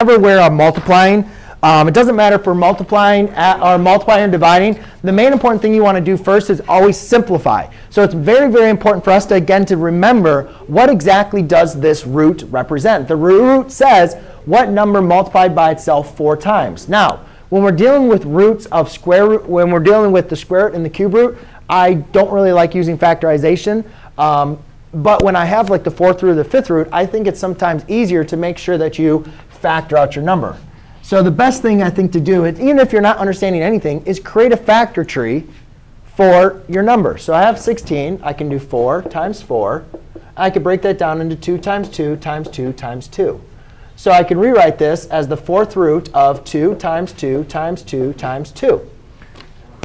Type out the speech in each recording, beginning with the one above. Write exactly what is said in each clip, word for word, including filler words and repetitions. Everywhere I'm multiplying, um, it doesn't matter if we're multiplying at, or multiplying or dividing. The main important thing you want to do first is always simplify. So it's very, very important for us to, again, to remember what exactly does this root represent. The root says what number multiplied by itself four times. Now, when we're dealing with roots of square root, when we're dealing with the square root and the cube root, I don't really like using factorization. Um, but when I have like the fourth root or the fifth root, I think it's sometimes easier to make sure that you factor out your number. So the best thing I think to do, is, even if you're not understanding anything, is create a factor tree for your number. So I have sixteen. I can do four times four. I could break that down into two times two times two times two. So I can rewrite this as the fourth root of two times two times two times two.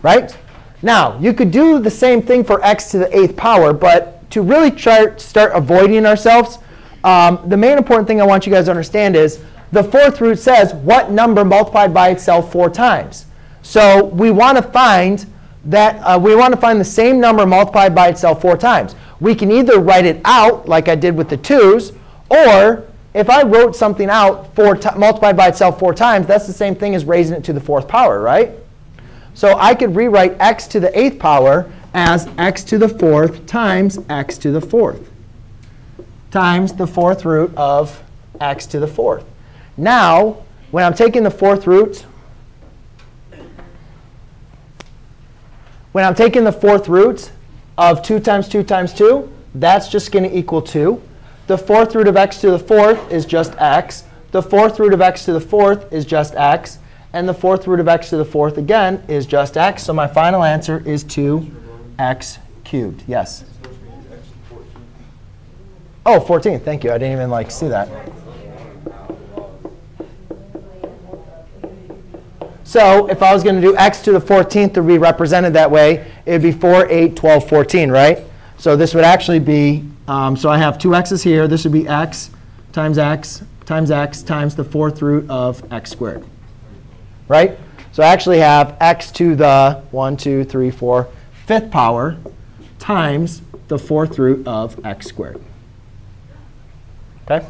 Right? Now, you could do the same thing for x to the eighth power. But to really try start avoiding ourselves, um, the main important thing I want you guys to understand is the fourth root says what number multiplied by itself four times. So we want to find that uh, we want to find the same number multiplied by itself four times. We can either write it out, like I did with the twos, or if I wrote something out four multiplied by itself four times, that's the same thing as raising it to the fourth power, right? So I could rewrite x to the eighth power as x to the fourth times x to the fourth times the fourth root of x to the fourth. Now, when I'm taking the fourth root, when I'm taking the fourth root of two times two times two, that's just going to equal two. The fourth root of x to the fourth is just x. The fourth root of x to the fourth is just x. And the fourth root of x to the fourth, again, is just x. So my final answer is two x cubed. Yes? Oh, fourteen. Thank you. I didn't even like see that. So if I was going to do x to the fourteenth to be represented that way, it would be four, eight, twelve, fourteen, right? So this would actually be, um, so I have two x's here. This would be x times x times x times the fourth root of x squared, right? So I actually have x to the one, two, three, four, fifth power times the fourth root of x squared. OK?